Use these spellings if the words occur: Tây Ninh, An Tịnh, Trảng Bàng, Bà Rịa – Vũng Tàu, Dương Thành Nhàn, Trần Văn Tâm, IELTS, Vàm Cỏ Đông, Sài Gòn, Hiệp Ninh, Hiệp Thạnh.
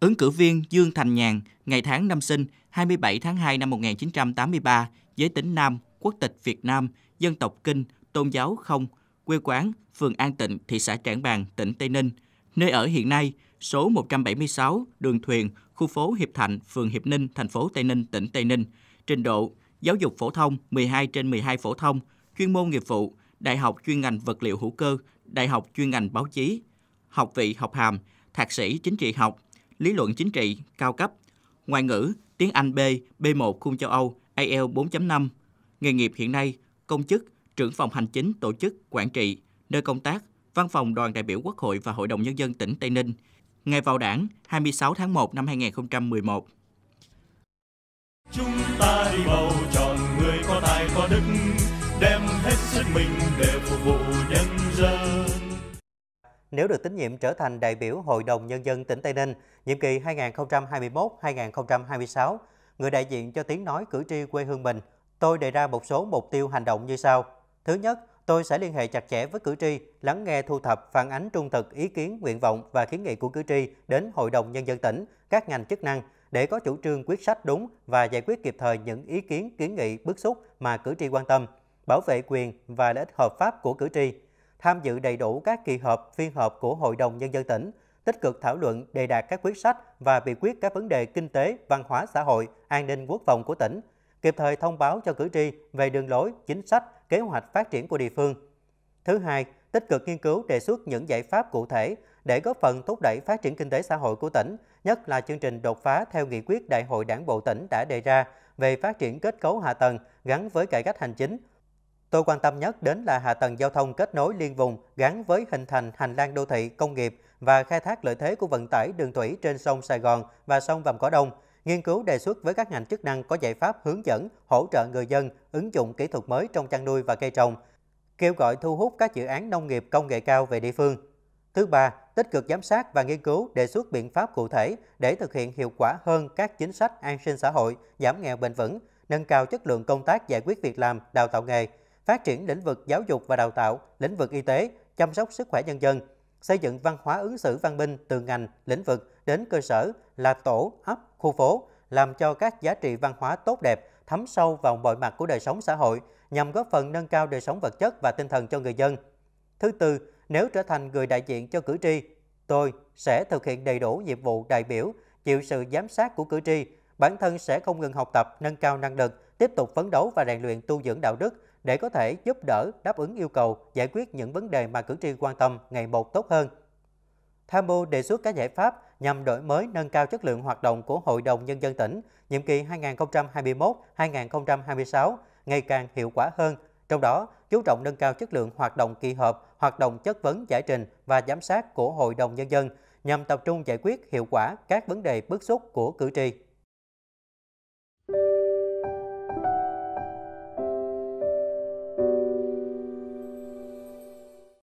Ứng cử viên Dương Thành Nhàn, ngày tháng năm sinh 27 tháng 2 năm 1983, giới tính nam, quốc tịch Việt Nam, dân tộc Kinh, tôn giáo không, quê quán phường An Tịnh, thị xã Trảng Bàng, tỉnh Tây Ninh. Nơi ở hiện nay, số 176 Đường Thuyền, khu phố Hiệp Thạnh, phường Hiệp Ninh, thành phố Tây Ninh, tỉnh Tây Ninh. Trình độ: giáo dục phổ thông 12/12 phổ thông, chuyên môn nghiệp vụ: đại học chuyên ngành vật liệu hữu cơ, đại học chuyên ngành báo chí, học vị học hàm, thạc sĩ chính trị học, lý luận chính trị cao cấp, ngoại ngữ tiếng Anh B, B1 khung châu Âu, IELTS 4.5. Nghề nghiệp hiện nay: công chức, trưởng phòng hành chính, tổ chức, quản trị. Nơi công tác: Văn phòng Đoàn đại biểu Quốc hội và Hội đồng Nhân dân tỉnh Tây Ninh. Ngày vào Đảng 26 tháng 1 năm 2011. Chúng ta đi bầu chọn người có tài có đức, đem hết sức mình để phục vụ nhân dân. Nếu được tín nhiệm trở thành đại biểu Hội đồng Nhân dân tỉnh Tây Ninh, nhiệm kỳ 2021-2026, người đại diện cho tiếng nói cử tri quê hương mình, tôi đề ra một số mục tiêu hành động như sau. Thứ nhất, tôi sẽ liên hệ chặt chẽ với cử tri, lắng nghe, thu thập, phản ánh trung thực ý kiến, nguyện vọng và kiến nghị của cử tri đến Hội đồng Nhân dân tỉnh, các ngành chức năng để có chủ trương quyết sách đúng và giải quyết kịp thời những ý kiến, kiến nghị, bức xúc mà cử tri quan tâm, bảo vệ quyền và lợi ích hợp pháp của cử tri, tham dự đầy đủ các kỳ họp, phiên họp của Hội đồng Nhân dân tỉnh, tích cực thảo luận, đề đạt các quyết sách và biểu quyết các vấn đề kinh tế, văn hóa xã hội, an ninh quốc phòng của tỉnh, kịp thời thông báo cho cử tri về đường lối, chính sách, kế hoạch phát triển của địa phương. Thứ hai, tích cực nghiên cứu đề xuất những giải pháp cụ thể để góp phần thúc đẩy phát triển kinh tế xã hội của tỉnh, nhất là chương trình đột phá theo nghị quyết Đại hội Đảng bộ tỉnh đã đề ra về phát triển kết cấu hạ tầng gắn với cải cách hành chính. Tôi quan tâm nhất đến là hạ tầng giao thông kết nối liên vùng gắn với hình thành hành lang đô thị, công nghiệp và khai thác lợi thế của vận tải đường thủy trên sông Sài Gòn và sông Vàm Cỏ Đông. Nghiên cứu đề xuất với các ngành chức năng có giải pháp hướng dẫn, hỗ trợ người dân ứng dụng kỹ thuật mới trong chăn nuôi và cây trồng, kêu gọi thu hút các dự án nông nghiệp công nghệ cao về địa phương. Thứ ba, tích cực giám sát và nghiên cứu đề xuất biện pháp cụ thể để thực hiện hiệu quả hơn các chính sách an sinh xã hội, giảm nghèo bền vững, nâng cao chất lượng công tác giải quyết việc làm, đào tạo nghề, phát triển lĩnh vực giáo dục và đào tạo, lĩnh vực y tế, chăm sóc sức khỏe nhân dân, xây dựng văn hóa ứng xử văn minh từ ngành, lĩnh vực đến cơ sở là tổ, ấp, khu phố, làm cho các giá trị văn hóa tốt đẹp thấm sâu vào mọi mặt của đời sống xã hội nhằm góp phần nâng cao đời sống vật chất và tinh thần cho người dân. Thứ tư, nếu trở thành người đại diện cho cử tri, tôi sẽ thực hiện đầy đủ nhiệm vụ đại biểu, chịu sự giám sát của cử tri, bản thân sẽ không ngừng học tập, nâng cao năng lực, tiếp tục phấn đấu và rèn luyện tu dưỡng đạo đức để có thể giúp đỡ, đáp ứng yêu cầu, giải quyết những vấn đề mà cử tri quan tâm ngày một tốt hơn. Tham mưu đề xuất các giải pháp nhằm đổi mới, nâng cao chất lượng hoạt động của Hội đồng Nhân dân tỉnh, nhiệm kỳ 2021-2026 ngày càng hiệu quả hơn, trong đó chú trọng nâng cao chất lượng hoạt động kỳ họp, hoạt động chất vấn giải trình và giám sát của Hội đồng Nhân dân nhằm tập trung giải quyết hiệu quả các vấn đề bức xúc của cử tri.